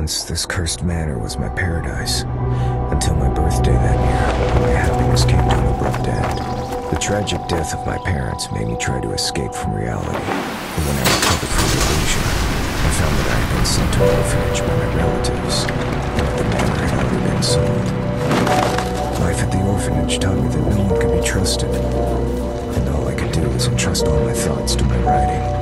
months, this cursed manor was my paradise. Until my birthday that year, my happiness came to an abrupt end. The tragic death of my parents made me try to escape from reality, and when I recovered from delusion, I found that I had been sent to an orphanage by my relatives, and that the manor had already been sold. Life at the orphanage taught me that no one could be trusted, and all I could do was entrust all my thoughts to my writing.